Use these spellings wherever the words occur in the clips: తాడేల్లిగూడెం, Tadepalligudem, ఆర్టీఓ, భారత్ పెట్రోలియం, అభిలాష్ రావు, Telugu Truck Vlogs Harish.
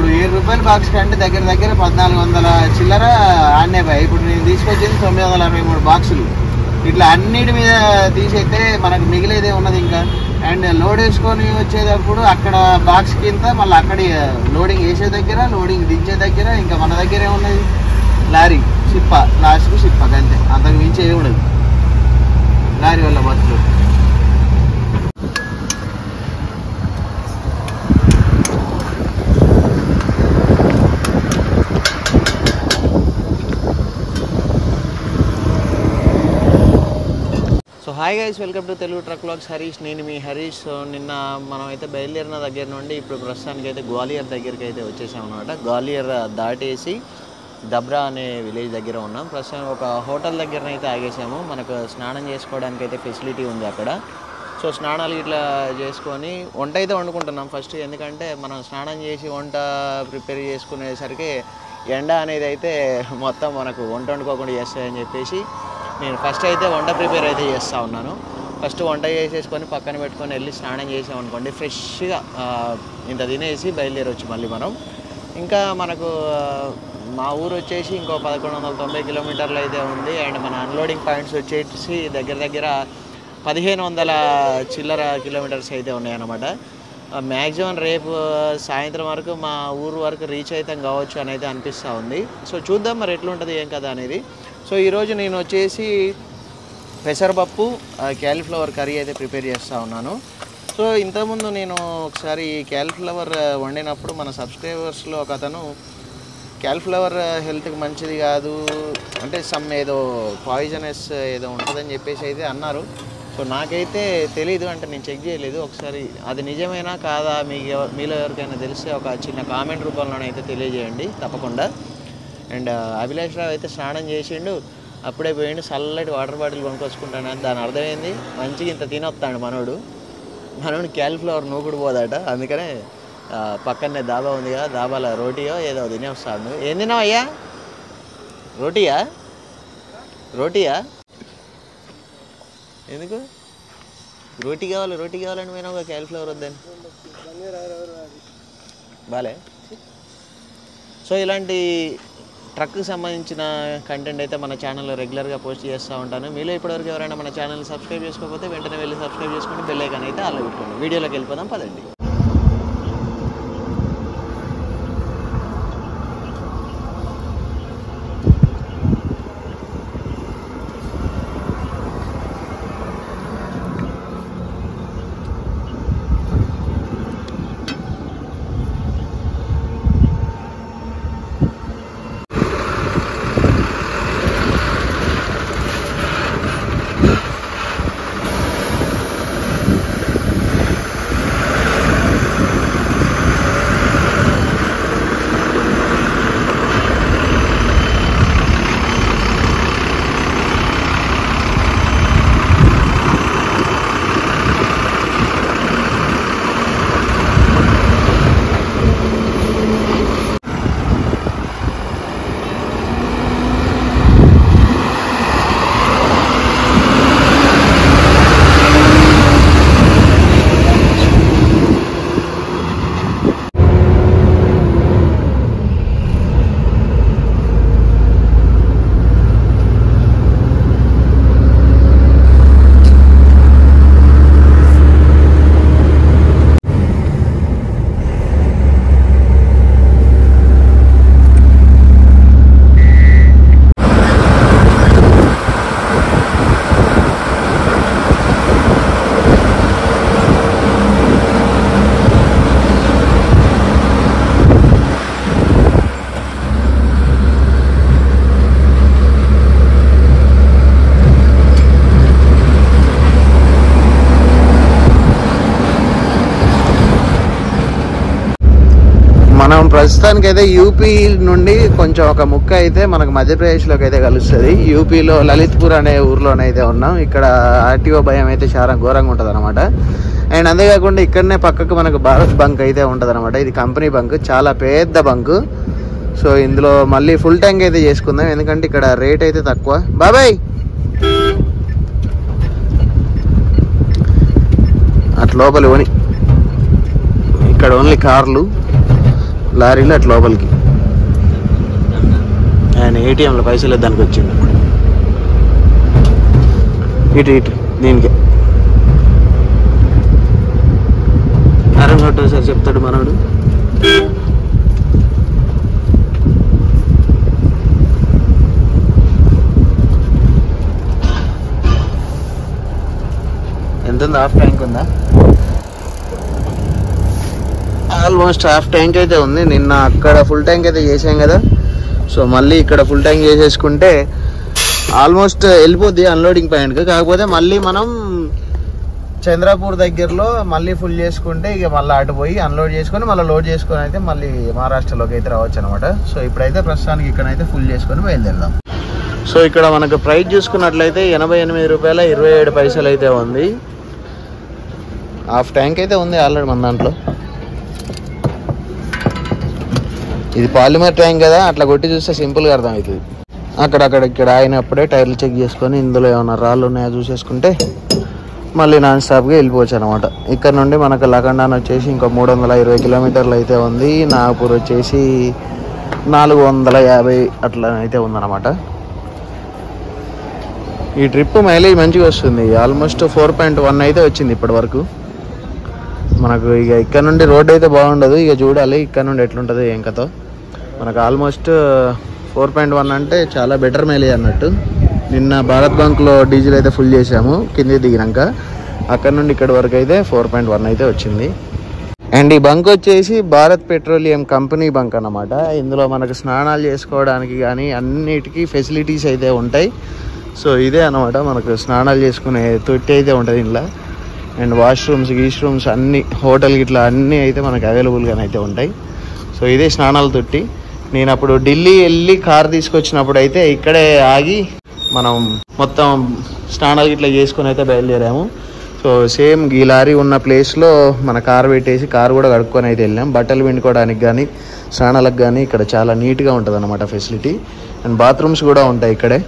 ఇప్పుడు 7 రూపాయల బాక్స్ కంటే దగ్గర దగ్గర 1400 చిల్లర ఆడినే బాయ్. ఇప్పుడు నేను తీసుకొచ్చింది 963 బాక్సులు. ఇట్లా అన్నిటి మీద తీసైతే మనకు మిగిలేదే ఉన్నది ఇంకా. అండ్ లోడ్ వేసుకొని వచ్చేటప్పుడు అక్కడ బాక్స్ కింద మళ్ళీ అక్కడ లోడింగ్ వేసే దగ్గర, లోడింగ్ దించే దగ్గర ఇంకా మన దగ్గర ఏమున్నది లారీ సిప్ప, లాస్ట్కు సిప్ప అంతే, అంతకు మించి ఏమి ఉండదు లారీ వల్ల బస్సులు. Hi guys, welcome to Telugu truck vlogs Harish. నేను మీ హరీష్. నిన్న మనమైతే బయలుదేరిన దగ్గర నుండి ఇప్పుడు ప్రస్తుతానికైతే గ్వాలియర్ దగ్గరికి అయితే వచ్చేసాం అనమాట. గ్వాలియర్ దాటేసి దబ్రా అనే విలేజ్ దగ్గర ఉన్నాం. ప్రస్తుతానికి ఒక హోటల్ దగ్గరనైతే ఆగేసాము. మనకు స్నానం చేసుకోవడానికి అయితే ఫెసిలిటీ ఉంది అక్కడ. సో స్నానాలు ఇట్లా చేసుకొని వంట అయితే వండుకుంటున్నాం ఫస్ట్. ఎందుకంటే మనం స్నానం చేసి వంట ప్రిపేర్ చేసుకునేసరికి ఎండ అనేది అయితే మొత్తం మనకు వంట వండుకోకుండా చేస్తాయని చెప్పేసి నేను ఫస్ట్ అయితే వంట ప్రిపేర్ అయితే చేస్తూ ఉన్నాను. ఫస్ట్ వంట చేసేసుకొని పక్కన పెట్టుకొని వెళ్ళి స్నానం చేసామనుకోండి ఫ్రెష్గా ఇంత తినేసి బయలుదేరొచ్చు మళ్ళీ మనం. ఇంకా మనకు మా ఊరు వచ్చేసి ఇంకో 1190 కిలోమీటర్లు అయితే ఉంది. అండ్ మన అన్లోడింగ్ పాయింట్స్ వచ్చేసి దగ్గర దగ్గర 1500 చిల్లర కిలోమీటర్స్ అయితే ఉన్నాయన్నమాట. మ్యాక్సిమం రేపు సాయంత్రం వరకు మా ఊరు వరకు రీచ్ అవుతాం కావచ్చు అని అయితే అనిపిస్తూ ఉంది. సో చూద్దాం మరి ఎట్లుంటుంది ఏం కదా అనేది. సో ఈరోజు నేను వచ్చేసి పెసరపప్పు క్యాలీఫ్లవర్ కర్రీ అయితే ప్రిపేర్ చేస్తూ ఉన్నాను. సో ఇంతకుముందు నేను ఒకసారి క్యాలీఫ్లవర్ వండినప్పుడు మన సబ్స్క్రైబర్స్లో ఒక అతను క్యాలీఫ్లవర్ హెల్త్కి మంచిది కాదు అంటే సమ్ ఏదో పాయిజనస్ ఏదో ఉంటుందని చెప్పేసి అయితే అన్నారు. సో నాకైతే తెలీదు, అంటే నేను చెక్ చేయలేదు. ఒకసారి అది నిజమేనా కాదా మీలో ఎవరికైనా తెలిస్తే ఒక చిన్న కామెంట్ రూపంలోనైతే తెలియజేయండి తప్పకుండా. అండ్ అభిలాష్ రావు అయితే స్నానం చేసిండు, అప్పుడే పోయిండు చల్లటి వాటర్ బాటిల్ కొనుకొచ్చుకుంటాను అని. దాని అర్థమైంది మంచిగా ఇంత తినొస్తాడు మనోడు. మనోడు క్యాలీఫ్లవర్ నూకుడు పోదాట, అందుకనే పక్కనే దాబా ఉంది కదా, దాబాల రోటీయో ఏదో తినే వస్తాడు. ఏం తిన్నావు అయ్యా? రోటీయా ఎందుకు రోటీ కావాలని పోయినా క్యాలీఫ్లవర్ వద్దని బాలే. సో ఇలాంటి ట్రక్కి సంబంధించిన కంటెంట్ అయితే మన ఛానల్లో రెగ్యులర్గా పోస్ట్ చేస్తూ ఉంటాను. మీలో ఇప్పటివరకు ఎవరైనా మన ఛానల్ని సబ్స్క్రైబ్ చేసుకోకపోతే వెంటనే వెళ్ళి సబ్స్క్రైబ్ చేసుకుని బెల్ ఐకాన్ అయితే అలా పెట్టుకోండి. వీడియోలోకి వెళ్ళిపోదాం పదండి. ప్రస్తుతానికైతే యూపీ నుండి కొంచెం ఒక ముక్క అయితే మనకు మధ్యప్రదేశ్లోకి అయితే కలుస్తుంది. యూపీలో లలిత్పూర్ అనే ఊర్లోనైతే ఉన్నాం. ఇక్కడ ఆర్టీఓ భయం అయితే చాలా ఘోరంగా ఉంటుంది అనమాట. అండ్ అంతేకాకుండా ఇక్కడనే పక్కకు మనకు భారత్ బంక్ అయితే ఉంటుంది అనమాట. ఇది కంపెనీ బంక్, చాలా పెద్ద బంక్. సో ఇందులో మళ్ళీ ఫుల్ ట్యాంక్ అయితే చేసుకుందాం, ఎందుకంటే ఇక్కడ రేట్ అయితే తక్కువ. బాబాయ్ అట్లోపలి ఓని ఇక్కడ ఓన్లీ కార్లు లారీలో అటు లోపలికి. ఆయన ఏటీఎంలో పైసలు దానికి వచ్చింది. ఇటు ఇటు దీనికి అరం కొట్టు సార్ చెప్తాడు మనోడు. ఎంత హాఫ్ ట్యాంక్ ఉందా? ఆల్మోస్ట్ హాఫ్ ట్యాంక్ అయితే ఉంది. నిన్న అక్కడ ఫుల్ ట్యాంక్ అయితే చేసాం కదా, సో మళ్ళీ ఇక్కడ ఫుల్ ట్యాంక్ చేసేసుకుంటే ఆల్మోస్ట్ వెళ్ళిపోద్ది అన్లోడింగ్ పాయింట్కి. కాకపోతే మళ్ళీ మనం చంద్రాపూర్ దగ్గరలో మళ్ళీ ఫుల్ చేసుకుంటే ఇక మళ్ళీ అటు పోయి అన్లోడ్ చేసుకొని మళ్ళీ లోడ్ చేసుకొని అయితే మళ్ళీ మహారాష్ట్రలోకి అయితే రావచ్చు అనమాట. సో ఇప్పుడైతే ప్రస్తుతానికి ఇక్కడైతే ఫుల్ చేసుకొని బయలుదేరదాం. సో ఇక్కడ మనకు ప్రైస్ చూసుకున్నట్లయితే ₹88.27 అయితే ఉంది. హాఫ్ ట్యాంక్ అయితే ఉంది ఆల్రెడీ మన దాంట్లో. ఇది పాలిమర్ ట్యాంక్ కదా, అట్లా కొట్టి చూస్తే సింపుల్గా అర్థమవుతుంది. అక్కడక్కడ ఇక్కడ అయినప్పుడే టైర్లు చెక్ చేసుకొని ఇందులో ఏమైనా రాళ్ళు ఉన్నాయో చూసేసుకుంటే మళ్ళీ నాన్ స్టాప్గా వెళ్ళిపోవచ్చు అనమాట. ఇక్కడ నుండి మనకు లకండాన్ వచ్చేసి ఇంకా 320 కిలోమీటర్లు అయితే ఉంది. నాగపూర్ వచ్చేసి 450 అట్లా అయితే ఉందన్నమాట. ఈ ట్రిప్ మైలేజ్ మంచిగా వస్తుంది. ఆల్మోస్ట్ 4.1 అయితే వచ్చింది ఇప్పటి వరకు మనకు. ఇక ఇక్కడ నుండి రోడ్ అయితే బాగుండదు, ఇక చూడాలి ఇక్కడ నుండి ఎట్లుంటుందో ఏం కథో. మనకు ఆల్మోస్ట్ 4.1 అంటే చాలా బెటర్ మైలేజ్ అన్నట్టు. నిన్న భారత్ బ్యాంక్లో డీజిల్ అయితే ఫుల్ చేసాము కింద దిగినాక, అక్కడ నుండి ఇక్కడ వరకు అయితే 4.1 అయితే వచ్చింది. అండ్ ఈ బంక్ వచ్చేసి భారత్ పెట్రోలియం కంపెనీ బంక్ అన్నమాట. ఇందులో మనకు స్నానాలు చేసుకోవడానికి కానీ అన్నిటికీ ఫెసిలిటీస్ అయితే ఉంటాయి. సో ఇదే అనమాట మనకు స్నానాలు చేసుకునే తొట్టి అయితే ఉంటుంది ఇంట్లో. అండ్ వాష్రూమ్స్ గీష్రూమ్స్ అన్నీ హోటల్ ఇట్లా అన్నీ అయితే మనకు అవైలబుల్గానే అయితే ఉంటాయి. సో ఇదే స్నానాల తొట్టి. నేను అప్పుడు ఢిల్లీ వెళ్ళి కార్ తీసుకొచ్చినప్పుడు అయితే ఇక్కడే ఆగి మనం మొత్తం స్నానాలు ఇట్లా చేసుకుని అయితే బయలుదేరాము. సో సేమ్ ఈ లారీ ఉన్న ప్లేస్లో మన కారు పెట్టేసి కారు కూడా కడుక్కొని అయితే వెళ్ళాం. బట్టలు పిండుకోవడానికి కానీ స్నానాలకు కానీ ఇక్కడ చాలా నీట్గా ఉంటుంది అన్నమాట ఫెసిలిటీ. అండ్ బాత్రూమ్స్ కూడా ఉంటాయి ఇక్కడే.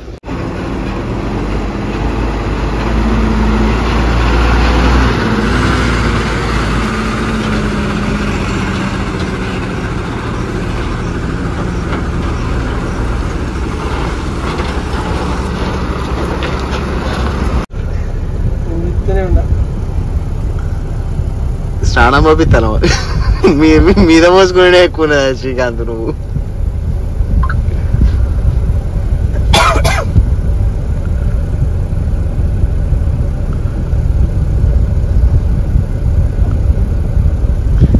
స్నానం పంపిస్తాను మీద పోసుకునే ఎక్కువ శ్రీకాంత్ నువ్వు.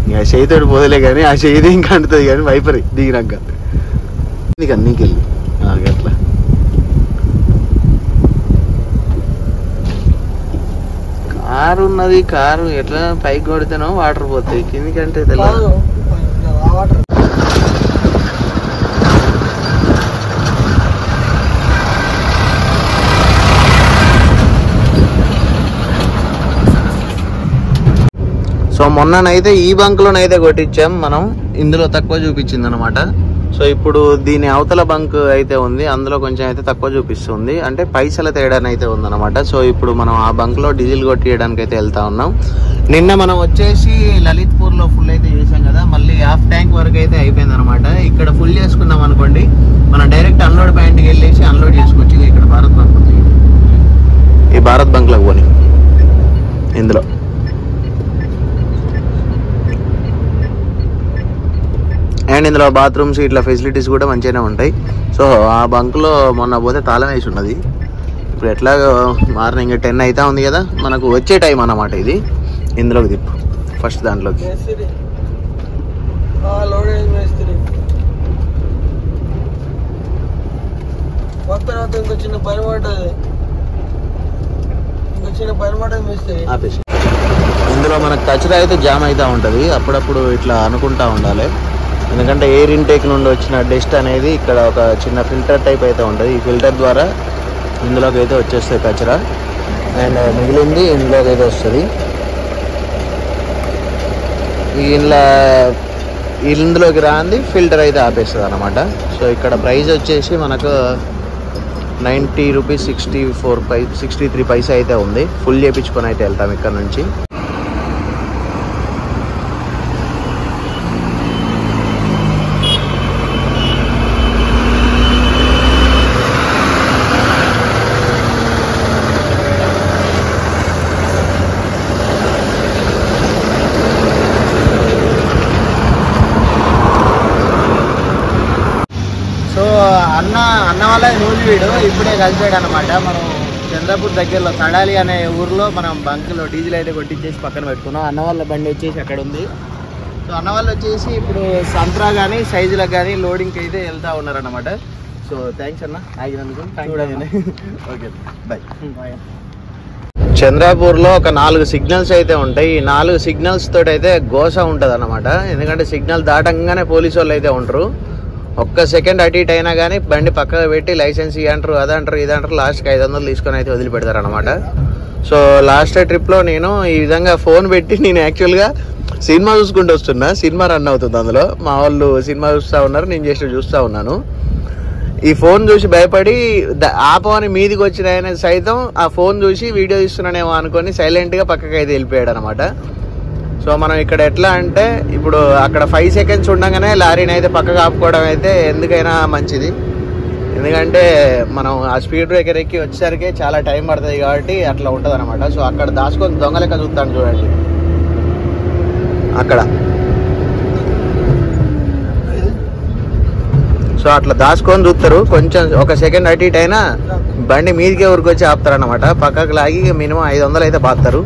ఇంకా చేయితోటి పోదలే కానీ ఆ చేయితే ఇంకా అంటుంది కానీ వైపరి దిగినాక నీకు అన్నీకెళ్ళి అట్లా. కారు ఉన్నది, కారు ఎట్లా పైకి కొడితేనో వాటర్ పోతాయి కిందికంటే తెలియదు. సో మొన్ననైతే ఈ బంక్లోనైతే కొట్టించాం మనం, ఇందులో తక్కువ చూపించింది అనమాట. సో ఇప్పుడు దీని అవతల బంక్ అయితే ఉంది, అందులో కొంచెం అయితే తక్కువ చూపిస్తుంది, అంటే పైసల తేడానైతే ఉందన్నమాట. సో ఇప్పుడు మనం ఆ బంక్లో డీజిల్ కొట్టియడానికి అయితే వెళ్తా ఉన్నాం. నిన్న మనం వచ్చేసి లలిత్పూర్లో ఫుల్ అయితే చేసాం కదా, మళ్ళీ హాఫ్ ట్యాంక్ వరకు అయితే అయిపోయింది అనమాట. ఇక్కడ ఫుల్ చేసుకున్నాం అనుకోండి, మనం డైరెక్ట్ అన్లోడ్ పాయింట్కి వెళ్ళేసి అన్లోడ్ చేసుకోవచ్చు. ఇక్కడ భారత్ బంక్ ఉంది, ఈ భారత్ బంక్లోకి పోనీ ఇందులో అండ్ ఇందులో బాత్రూమ్స్ ఇట్లా ఫెసిలిటీస్ కూడా మంచిగానే ఉంటాయి. సో ఆ బంక్లో మొన్న పోతే తాళం వేసి ఉన్నది. ఇప్పుడు ఎట్లాగో మార్నింగ్ 10 అవుతా ఉంది కదా, మనకు వచ్చే టైం అన్నమాట ఇది. ఇందులోకి తిప్పు ఫస్ట్ దాంట్లోకి. ఇందులో మనకు కచరా అయితే జామ్ అవుతూ ఉంటుంది, అప్పుడప్పుడు ఇట్లా అనుకుంటా ఉండాలి. ఎందుకంటే ఎయిర్ ఇంటేక్ నుండి వచ్చిన డస్ట్ అనేది ఇక్కడ ఒక చిన్న ఫిల్టర్ టైప్ అయితే ఉంటుంది. ఈ ఫిల్టర్ ద్వారా ఇందులోకి అయితే వచ్చేస్తుంది కచరా, అండ్ మిగిలింది ఇందులోకి అయితే వస్తుంది. ఇందులో ఇందులోకి రాంది ఫిల్టర్ అయితే ఆపేస్తుంది అనమాట. సో ఇక్కడ ప్రైస్ వచ్చేసి మనకు ₹90.63 అయితే ఉంది. ఫుల్ చేయించుకొని అయితే వెళ్తాం ఇక్కడ నుంచి. అన్న వాళ్ళ నూలి వీడు ఇప్పుడే కలిసాడు అనమాట. మనం చంద్రపూర్ దగ్గరలో తడాలి అనే ఊర్లో మనం బంక్లో డీజిల్ అయితే కొట్టించేసి పక్కన పెట్టుకున్నాం. అన్న వాళ్ళ బండి వచ్చేసి అక్కడ ఉంది. సో అన్న వాళ్ళు వచ్చేసి ఇప్పుడు సంత్రా కానీ సైజులకు కానీ లోడింగ్కి అయితే వెళ్తూ ఉన్నారన్నమాట. సో థ్యాంక్స్ అన్న ఆగినందుకు. Okay bye bye. చంద్రాపూర్లో ఒక 4 సిగ్నల్స్ అయితే ఉంటాయి. ఈ 4 సిగ్నల్స్ తోటి అయితే గోస ఉంటుంది అన్నమాట. ఎందుకంటే సిగ్నల్ దాటంగానే పోలీసు వాళ్ళు అయితే ఉంటారు. ఒక్క సెకండ్ అటు ఇటు అయినా కానీ బండి పక్కకు పెట్టి లైసెన్స్ ఇవ్వంటారు, అదంటారు, ఇదంటారు, లాస్ట్కి 500 తీసుకొని అయితే వదిలిపెడతారు అనమాట. సో లాస్ట్ ట్రిప్లో నేను ఈ విధంగా ఫోన్ పెట్టి నేను యాక్చువల్గా సినిమా చూసుకుంటూ వస్తున్నా, సినిమా రన్ అవుతుంది, అందులో మా వాళ్ళు సినిమా చూస్తూ ఉన్నారు, నేను చేసి చూస్తూ ఉన్నాను. ఈ ఫోన్ చూసి భయపడి ఆపమని మీదికి వచ్చిన ఆయన సైతం ఆ ఫోన్ చూసి వీడియో తీస్తున్నానేమో అనుకొని సైలెంట్గా పక్కకి అయితే వెళ్ళిపోయాడు అనమాట. సో మనం ఇక్కడ ఎట్లా అంటే ఇప్పుడు అక్కడ 5 సెకండ్స్ ఉండగానే లారీని అయితే పక్కకు ఆపుకోవడం అయితే ఎందుకైనా మంచిది. ఎందుకంటే మనం ఆ స్పీడ్ బ్రేకర్ ఎక్కి వచ్చేసరికి చాలా టైం పడుతుంది కాబట్టి అట్లా ఉంటుంది అనమాట. సో అక్కడ దాచుకొని దొంగ లెక్క చూస్తాను చూడండి అక్కడ. సో అట్లా దాచుకొని చూస్తారు, కొంచెం ఒక సెకండ్ అటు ఇటు అయినా బండి మీదికే ఊరికొచ్చి ఆపుతారనమాట. పక్కకు లాగి మినిమం 500 అయితే బాస్తారు.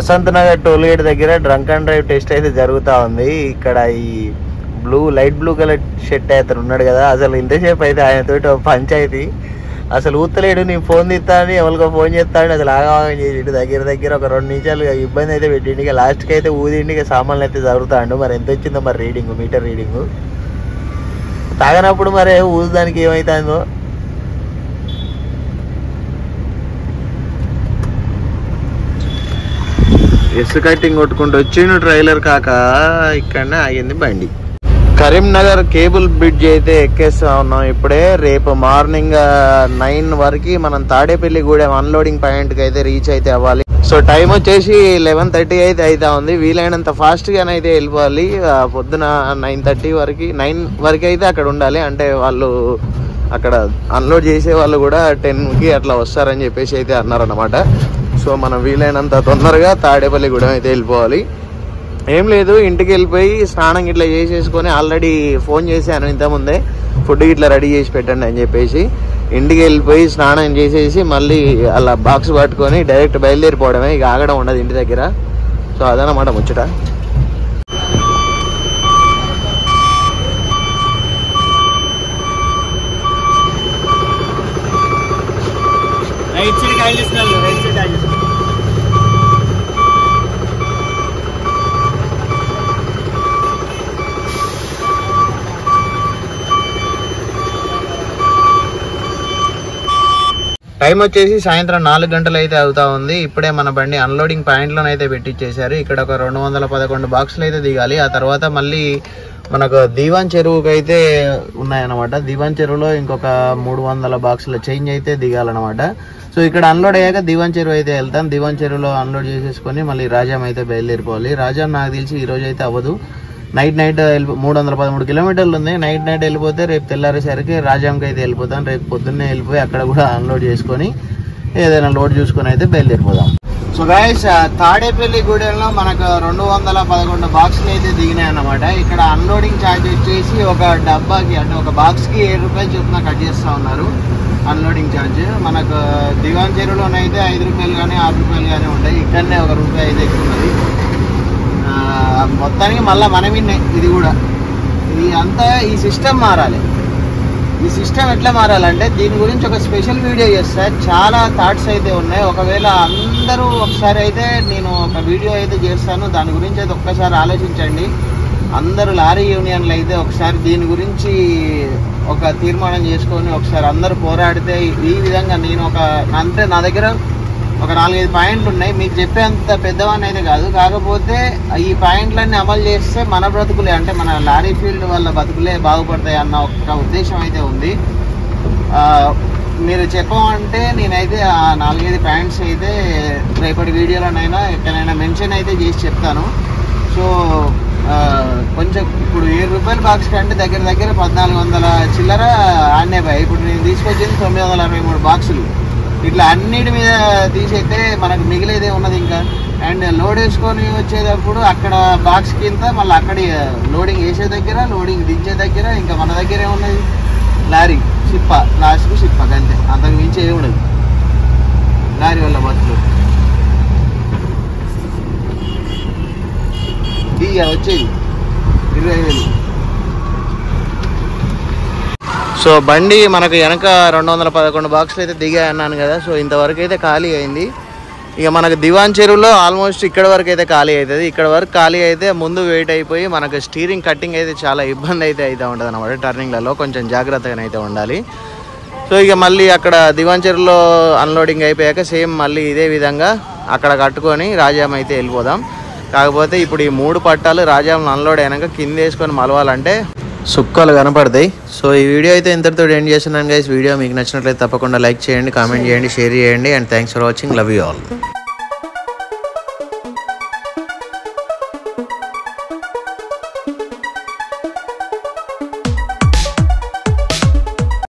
వసంత్ నగర్ టోల్గేట్ దగ్గర డ్రంక్ అండ్ డ్రైవ్ టెస్ట్ అయితే జరుగుతూ ఉంది. ఇక్కడ ఈ లైట్ బ్లూ కలర్ షర్ట్ అతను ఉన్నాడు కదా, అసలు ఇంతసేపు అయితే ఆయనతో పంచాయతీ, అసలు ఊతలేడు. నేను ఫోన్ తీస్తానని ఎవరికో ఫోన్ చేస్తానని అసలు ఆగామని చేసి దగ్గర ఒక 2 నిమిషాలు ఇబ్బంది అయితే పెట్టిండి. ఇక లాస్ట్కి అయితే ఊదిండి సామాన్లు అయితే జరుగుతాడు. మరి ఎంత వచ్చిందో మరి రీడింగ్, మీటర్ రీడింగు తాగనప్పుడు మరి ఊదడానికి ఏమవుతుందో. ఎస్సు కట్టింగ్ కొట్టుకుంటూ వచ్చిండు ట్రైలర్ కాక ఇక్కడనే ఆగింది బండి. కరీంనగర్ కేబుల్ బ్రిడ్జ్ అయితే ఎక్కేస్తా ఉన్నాం ఇప్పుడే. రేపు మార్నింగ్ 9 వరకు మనం తాడేపల్లిగూడెం అన్లోడింగ్ పాయింట్కి అయితే రీచ్ అయితే అవ్వాలి. సో టైం వచ్చేసి 11:30 అయితే అవుతా ఉంది. వీలైనంత ఫాస్ట్గానైతే వెళ్ళిపోవాలి. పొద్దున 9 వరకు అయితే అక్కడ ఉండాలి. అంటే వాళ్ళు అక్కడ అన్లోడ్ చేసే వాళ్ళు కూడా 10కి అట్లా వస్తారని చెప్పేసి అయితే అన్నారన్నమాట. సో మనం వీలైనంత తొందరగా తాడేపల్లిగూడెం అయితే వెళ్ళిపోవాలి. ఏం లేదు, ఇంటికి వెళ్ళిపోయి స్నానం ఇట్లా చేసేసుకొని ఆల్రెడీ ఫోన్ చేశాను ఇంతకుముందే, ఫుడ్ ఇట్లా రెడీ చేసి పెట్టండి అని చెప్పేసి. ఇంటికి వెళ్ళిపోయి స్నానం చేసేసి మళ్ళీ అలా బాక్స్ పట్టుకొని డైరెక్ట్ బయలుదేరిపోవడమే, ఇక ఆగడం ఉండదు ఇంటి దగ్గర. సో అదనమాట ముచ్చట. టైం వచ్చేసి సాయంత్రం 4 గంటలు అయితే అవుతా ఉంది. ఇప్పుడే మన బండి అన్లోడింగ్ పాయింట్లోనైతే పెట్టించేశారు. ఇక్కడ ఒక 211 బాక్సులు అయితే దిగాలి. ఆ తర్వాత మళ్ళీ మనకు దీవాన్ చెరువుకి అయితే ఉన్నాయన్నమాట. దీవాన్ చెరువులో ఇంకొక 300 బాక్సుల చేంజ్ అయితే దిగాలన్నమాట. సో ఇక్కడ అన్లోడ్ అయ్యాక దీవాన్ చెరువు అయితే వెళ్తాం. దీవాన్ చెరువులో అన్లోడ్ చేసేసుకొని మళ్ళీ రాజాం అయితే బయలుదేరిపోవాలి. రాజాం నాకు తెలిసి ఈరోజు అయితే అవ్వదు. నైట్ వెళ్ళి 313 కిలోమీటర్లు ఉంది. నైట్ వెళ్ళిపోతే రేపు తెల్లారేసరికి రాజాంకి అయితే వెళ్ళిపోతాం. రేపు పొద్దున్నే వెళ్ళిపోయి అక్కడ కూడా అన్లోడ్ చేసుకొని ఏదైనా లోడ్ చూసుకొని అయితే బయలుదేరిపోదాం. సో గైస్, తాడేపల్లిగూడెంలో మనకు 211 బాక్సులు అయితే దిగినాయి అన్నమాట. ఇక్కడ అన్లోడింగ్ ఛార్జ్ వచ్చేసి ఒక డబ్బాకి అంటే ఒక బాక్స్కి 7 రూపాయలు చొప్పున కట్ చేస్తూ ఉన్నారు అన్లోడింగ్ ఛార్జ్. మనకు దివాన్ చెరువులోనైతే 5 రూపాయలు కానీ 6 రూపాయలు కానీ ఉంటాయి. ఇక్కడనే 1 రూపాయి అయితే ఎక్కువది. మొత్తానికి మళ్ళీ మనమే ఇది కూడా, ఈ అంతా ఈ సిస్టమ్ మారాలి. ఈ సిస్టమ్ ఎట్లా మారాలంటే దీని గురించి ఒక స్పెషల్ వీడియో చేస్తారు. చాలా థాట్స్ అయితే ఉన్నాయి. ఒకవేళ అందరూ ఒకసారి అయితే నేను ఒక వీడియో అయితే చేస్తాను, దాని గురించి అయితే ఒక్కసారి ఆలోచించండి. అందరూ లారీ యూనియన్లు అయితే ఒకసారి దీని గురించి ఒక తీర్మానం చేసుకొని ఒకసారి అందరూ పోరాడితే ఈ విధంగా నేను ఒక అంటే నా దగ్గర ఒక 4-5 పాయింట్లు ఉన్నాయి. మీకు చెప్పేంత పెద్దవాన్ని అయితే కాదు, కాకపోతే ఈ పాయింట్లన్నీ అమలు చేస్తే మన బ్రతుకులే అంటే మన లారీ ఫీల్డ్ వల్ల బతుకులే బాగుపడతాయి అన్న ఒక ఉద్దేశం అయితే ఉంది. మీరు చెప్పమంటే నేనైతే ఆ 4-5 పాయింట్స్ అయితే రేపటి వీడియోలోనైనా ఎక్కడైనా మెన్షన్ అయితే చేసి చెప్తాను. సో కొంచెం ఇప్పుడు 7 రూపాయల బాక్స్ కంటే దగ్గర దగ్గర 1400 చిల్లర ఆన్నేపాయి. ఇప్పుడు నేను తీసుకొచ్చింది 963 బాక్సులు. ఇట్లా అన్నిటి మీద తీసైతే మనకు మిగిలేదే ఉన్నది ఇంకా. అండ్ లోడ్ వేసుకొని వచ్చేటప్పుడు అక్కడ బాక్స్ కింద మళ్ళీ అక్కడ లోడింగ్ వేసే దగ్గర, లోడింగ్ దించే దగ్గర ఇంకా మన దగ్గర ఏమున్నది లారీ షిప్ప, లాస్ట్కు షిప్ప అంతే. అంతకు మించి ఏమి ఉండదు లారీ వల్ల బస్సులు. ఇక వచ్చేది 20,000. సో బండి మనకు వెనక 211 బాక్సులు అయితే దిగాయి అన్నాను కదా. సో ఇంతవరకు అయితే ఖాళీ అయింది. ఇక మనకు దివాన్ చెరువులో ఆల్మోస్ట్ ఇక్కడ వరకు అయితే ఖాళీ అవుతుంది. ఇక్కడ వరకు ఖాళీ అయితే ముందు వెయిట్ అయిపోయి మనకు స్టీరింగ్ కట్టింగ్ అయితే చాలా ఇబ్బంది అయితే ఉంటుంది అనమాట. టర్నింగ్లలో కొంచెం జాగ్రత్తగానైతే ఉండాలి. సో ఇక మళ్ళీ అక్కడ దివాన్ చెరువులో అన్లోడింగ్ అయిపోయాక సేమ్ మళ్ళీ ఇదే విధంగా అక్కడ కట్టుకొని రాజాం అయితే వెళ్ళిపోదాం. కాకపోతే ఇప్పుడు ఈ 3 పట్టాలు రాజాంలో అన్లోడ్ అయినాక కింద వేసుకొని మలవాలంటే సుక్కలు కనపడతాయి. సో ఈ వీడియో అయితే ఇంతటితో ఎండ్ చేస్తున్నాను గైస్. వీడియో మీకు నచ్చినట్లయితే తప్పకుండా లైక్ చేయండి, కామెంట్ చేయండి, షేర్ చేయండి. And thanks for watching. Love you all.